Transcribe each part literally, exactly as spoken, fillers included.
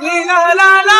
لا لا لا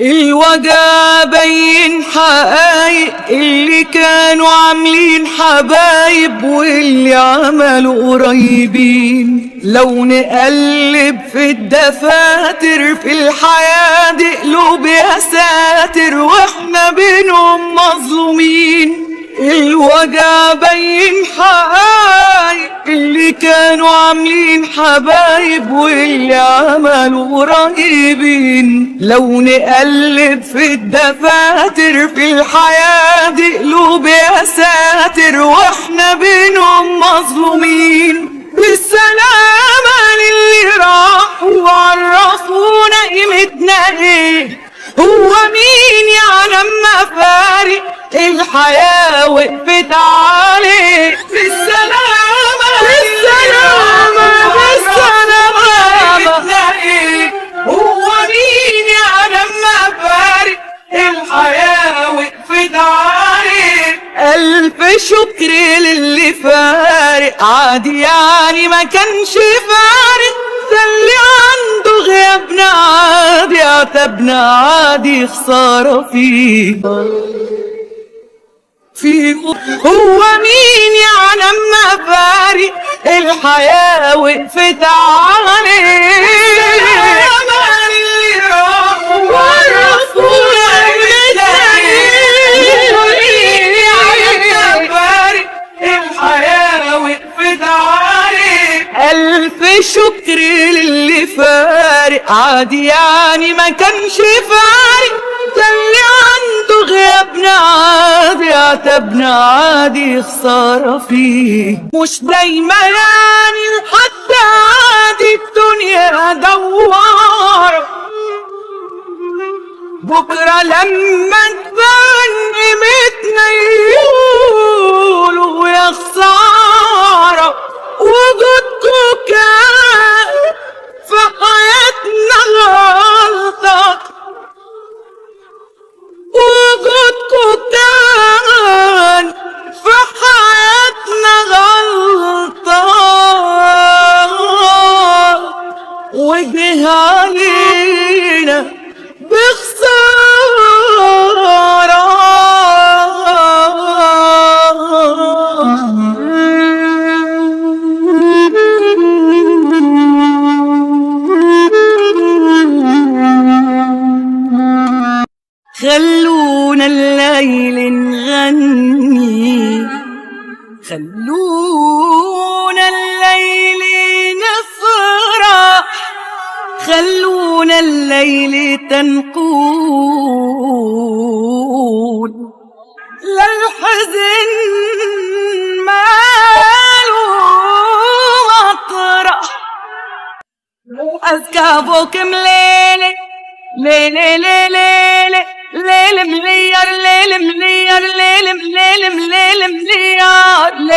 الوجع بين حقايق اللي كانوا عاملين حبايب واللي عملوا قريبين. لو نقلب في الدفاتر في الحياة دي قلوب يا ساتر واحنا بينهم مظلومين. الوجع بين حقايق اللي كانوا عاملين حبايب واللي عملوا قريبين. لو نقلب في الدفاتر في الحياة دي قلوب يا ساتر واحنا بينهم مظلومين. بالسلامة للي راحوا وعرفونا قيمتنا ايه، هو مين يا لما فارق الحياة وقفت عليك. بالسلامة بالسلامة بالسلامة بتلاقيك، هو مين يا لما فارق الحياة وقفت عليك. ألف شكر للي فارق، عادي يعني ما كانش فارق، ده اللي عنده غيابنا عادي، عتبنا عادي خسارة فيه. هو مين يا لما فارق الحياة وقفت عليه. بالسلامة للي راحوا وعرفونا قيمتنا ايه، هو مين يا لما فارق الحياة وقفت عليه. ألف شكر للي فارق، عادي يعني ما كانش فارق، ده اللي عنده غيابنا عادي، عتبنا عادي خسارة فيه. مش دايما يعني الحد عادي، الدنيا دوارة، بكرة لما تبان قيمتنا يقولوا يا خسارة. وجودكوا كان في حياتنا غلطة، وجودكوا كان في حياتنا غلطة، وجه علينا بخسارة. خلونا الليل نغني، خلونا الليل نفرح، خلونا الليل تنقول، لا الحزن ماله مطرح. أزكى فوق مليلي ليلي ليلي ليل مليار، ليل مليار، ليل مليار، ليل مليار، ليل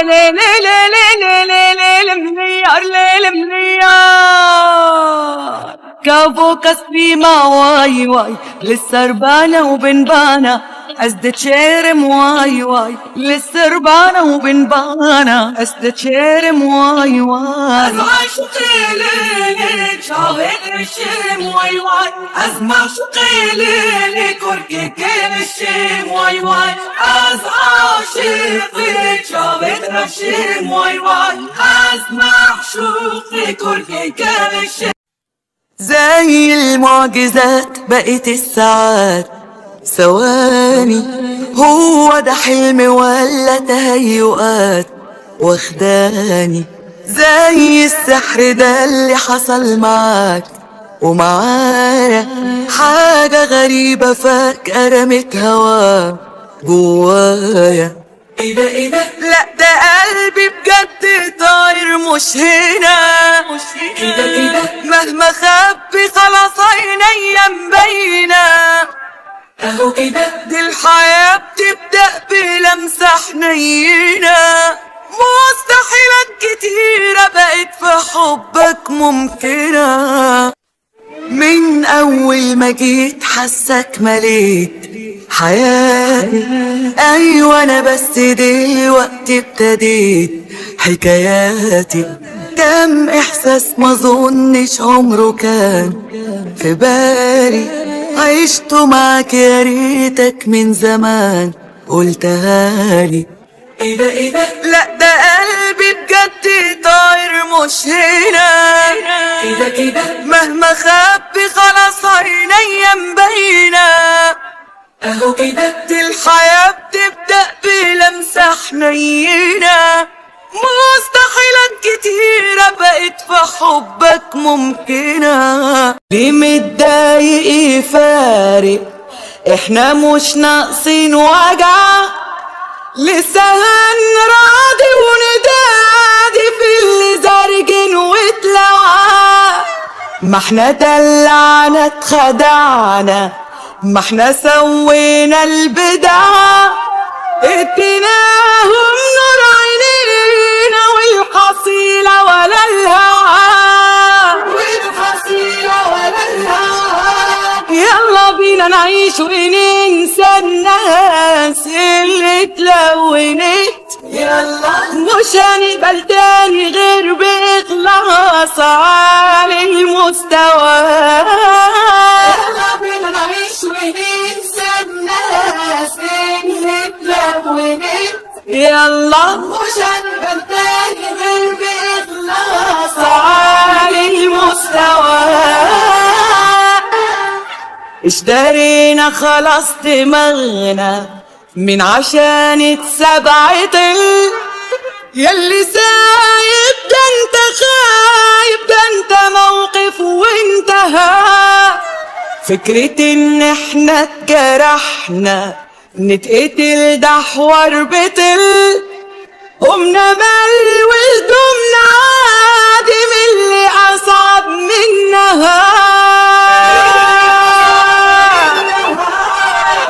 ليل مليار، ليل مليار. كابو كسبي ما واي واي لسه ربانة وبنبانة، أسد تشيرم واي واي لسه ربانة وبنبانة، أسد تشيرم واي واي. أزمع شوقي ليلك شاغل الشيم واي واي، أزمع شوقي ليلك وركيكين الشيم واي واي، أزمع شوقي شاغل الشيم واي واي، أزمع شوقي وركيكين الشيم. زي المعجزات بقت الساعات ثواني، هو ده حلم ولا تهيؤات واخداني؟ زي السحر ده اللي حصل معاك ومعايا، حاجة غريبة فجأة رمت هواك جوايا. ايه ده ايه ده؟ لا ده قلبي بجد طاير مش هنا، ايه ده ايه ده؟ مهما خبي خلاص عينيا مبينة، اهو كده دي الحياة بتبدأ بلمسة حنينة. مستحيلات كتيرة بقت في حبك ممكنة، من أول ما جيت حاسك مليت حياتي، أيوة أنا بس دلوقتي ابتديت حكاياتي. كام احساس ما ظنش عمره كان في بالي، عشته معاك يا ريتك من زمان قلتها لي. ايه ده ايه ده، لا ده قلبي بجد طاير مش هنا. ايه ده ايه ده، مهما خبي خلاص عينيا مبينه اهو كده. الحياه بتبدا بلمسه حنينه، مستحيلات كتيرة بقت في حبك ممكنة. ليه متضايق ايه فارق، احنا مش ناقصين وجع، لسان راضي وندادي في اللي زرجن واتلوع. ما احنا دلعنا اتخدعنا، ما احنا سوينا البدع، اديناهم نور عينينا والحصيلة ولا الهوى، والحصيلة ولا الهوى. يلا بينا نعيش وننسى الناس اللي اتلونت، يلا مش هنقبل تاني غير بإخلاص على المستوى. يلا بينا نعيش وننسى الناس اللي اتلونت، يلا مش هنقبل تاني غير بإخلاص على المستوى. اشترينا خلاص دماغنا من عشان اتسبعت ال ياللي سايب ده، انت خايب ده، انت موقف وانتهى. فكرة ان احنا اتجرحنا نتقتل ده حوار بتل، قمنا مل وهدومنا عادي من اللي اصعب منها.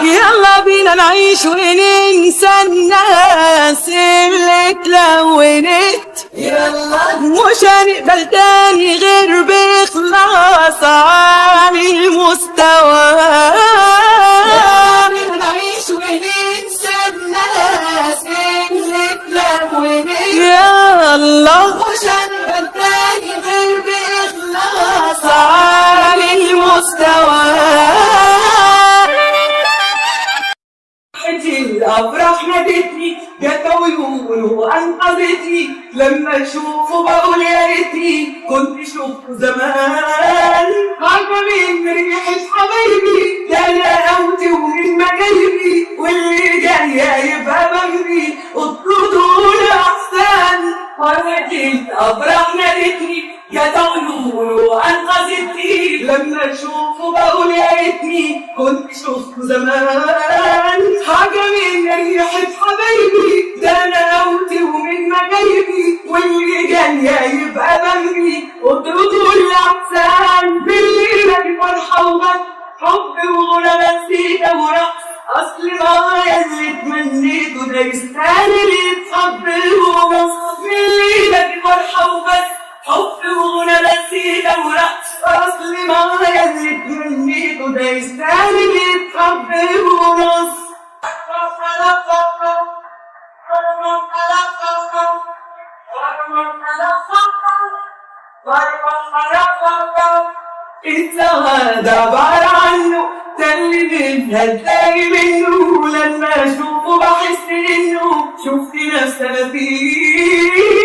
يلا بينا نعيش وننسى الناس اللي اتلونت، يلا مش هنقبل تاني غير بإخلاص عن المستوى. يلا بينا نعيش وننسى الناس اللي اتلونت، يلا مش هنقبل تاني غير بإخلاص عن المستوى. الأفراح نادتني جت ويقولوا أنقذتني، لما أشوفه بقول يا ريتني كنت شفته زمان. عارفة مين ريحة حبايبي، ده أنا قوتي ومن مجايبي، واللي جاي يبقى مجري اطردوا لأحسن. حركة الأفراح نادتني جت ويقولوا أنقذتني، لما أشوفه بقول يا ريتني كنت شفته زمان. حاجة من ريحة حبايبي، ده أنا قوتي ومن مجايبي، واللي جاي يبقى بجري اطردوا لأحسن. بالليلة الفرحة وبس، حب وغنى مزيكا ورقص، أصل معايا اللي اتمنيته ده يستاهل يتحب وبس. بالليلة الفرحة وبس، حب وغنى مزيكا ورقص، أصل معايا اللي اتمنيته ده يستاهل يتحب وبس. انت هذا عبارة عنه، ده اللي منها تلاقي منه، لما اشوفه بحس انه شفت نفسي انا فيه.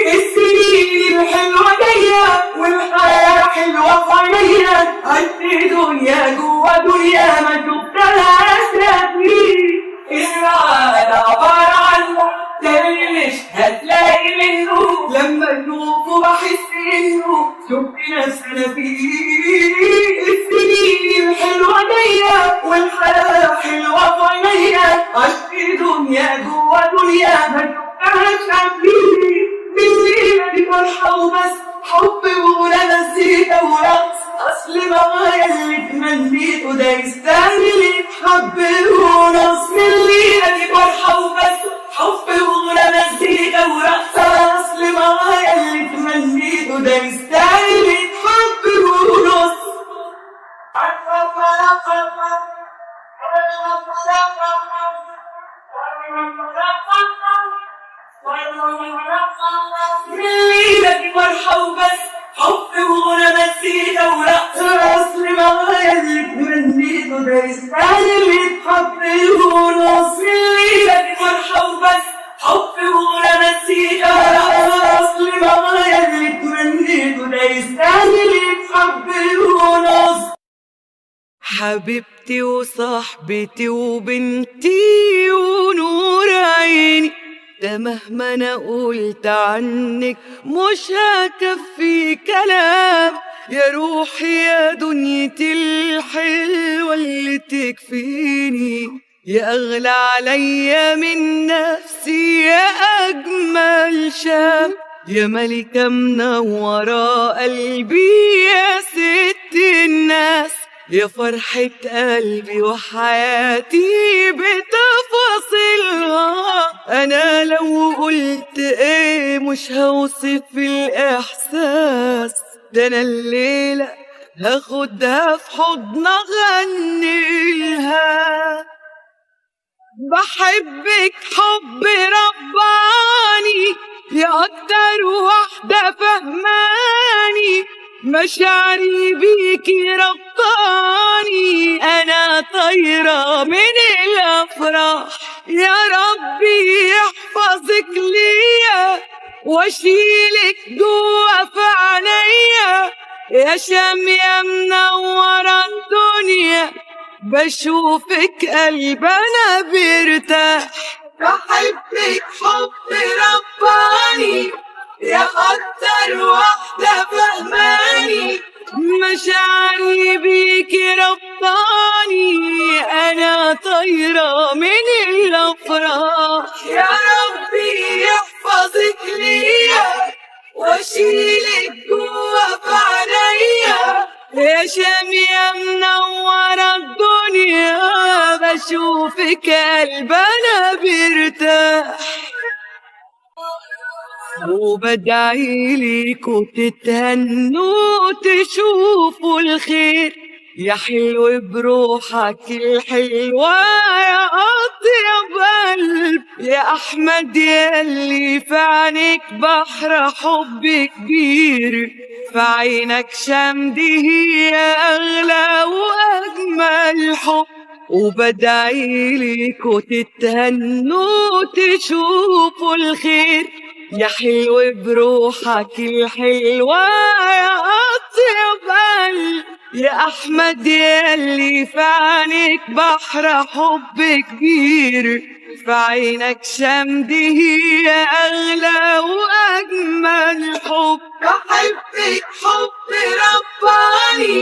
السنين الحلوة جاية والحياة حلوة في عينيا، عدت دنيا جوا دنيا ما شفتهاش يا فيه. العادة عبارة عنه، ده اللي مش هتلاقي منه، لما اشوفه بحس انه شفت نفسي انا فيه. السنين الحلوة جاية والحياة حلوة في عينيا، عشت دنيا جوا دنيا ما شفتهاش قبليه. بالليلة دي فرحة وبس، حب وغنى مزيكا ورقص، أصل معايا اللي اتمنيته ده يستاهل يتحب ونص. بالليلة دي فرحة وبس، حب وغنى مزيكا ورقص، أصل معايا اللي اتمنيته ده يستاهل يتحب ونص. بالليلة دي فرحة وبس، نفسي دورة العسر ما غيرك مني تدرس عالمي حبي ونص اللي لك مرحب بس حبي ولا نفسي دورة العسر ما غيرك مني تدرس عالمي حبي ونص. حبيبتي وصاحبتي وبنتي ونور عيني ده مهما انا قلت عنك مش هكفي كلام، يا روحي يا دنيتي الحلوة اللي تكفيني، يا اغلى عليا من نفسي يا اجمل شاب، يا ملكة منورة قلبي يا ست الناس، يا فرحة قلبي وحياتي بتفاصيلها، أنا لو قلت إيه مش هوصف الإحساس، ده أنا الليلة هاخدها في حضن أغنيلها. بحبك حب رباني يا أكتر واحدة فهماني، مشاعري بيكي ربطاني، أنا طايرة من الأفراح، يا ربي يحفظك ليا واشيلك جوا في عينيا، يا شام يا منورة الدنيا بشوفك قلبي أنا بيرتاح. بحبك حب رباني يا أكتر واحدة فهماني، مشاعري بيكي ربطاني، أنا طايرة من الأفراح، يا ربي يحفظك ليا واشيلك جوا في عينيا، يا شام يا منورة الدنيا بشوفك قلبي أنا بيرتاح. وبدعي ليك وتتهنوا وتشوفوا الخير، يا حلو بروحك الحلوة يا أطيب قلب، يا أحمد يا اللي في عينك بحر حب كبير، في عينك شمد هي أغلى وأجمل حب، وبدعي ليك وتتهنوا وتشوفوا الخير، يا حلو بروحك الحلوة يا أطيب قلب، يا أحمد يا اللي في عينك بحر حب كبير، في عينك شمد هي أغلى وأجمل حب. بحبك حب رباني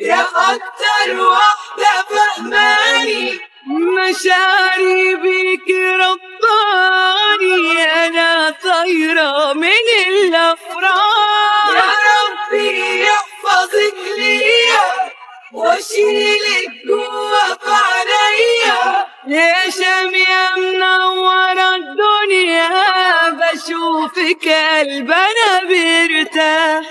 يا أكتر واحدة فهماني، مشاعري بيكي ربطاني، أنا طايرة من الأفراح، يا ربي يحفظك ليا واشيلك جوا في عينيا، يا شام يا منورة الدنيا بشوفك قلبي أنا بيرتاح.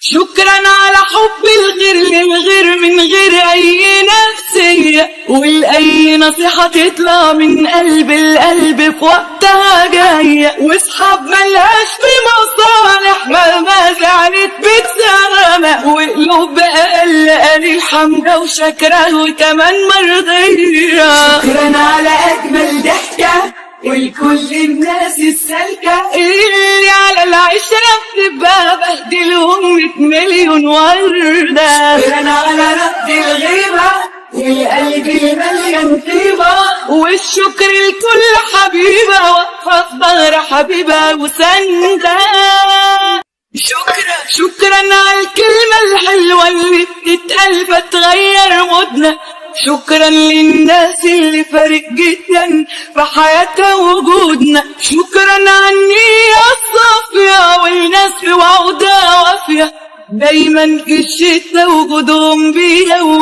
شكرا على حب الغير للغير من غير أي نفسية، والأي نصيحة تطلع من قلب القلب في وقتها جاية، واصحاب ملهاش في مصالح مهما زعلت بتسامح، وقلوب بقى قلقاني الحمدة وشاكرة وكمان مرضية. شكرا على أجمل ضحكة والكل الناس السالكة، اللي على العشرة بتبقى بهدلهم مية مليون وردة، شكرا على رد الغيبة والقلب المليان طيبة، والشكر لكل حبيبة واقفة في ظهر حبيبة وساندة. شكرا شكرا على الكلمة الحلوة اللي بتتقال بتغير مودنا، شكرا للناس اللي فارق جدا في حياتها وجودنا، شكرا عني الصافية والناس في وعودها وافية، دايما في الشتا وجودهم بيها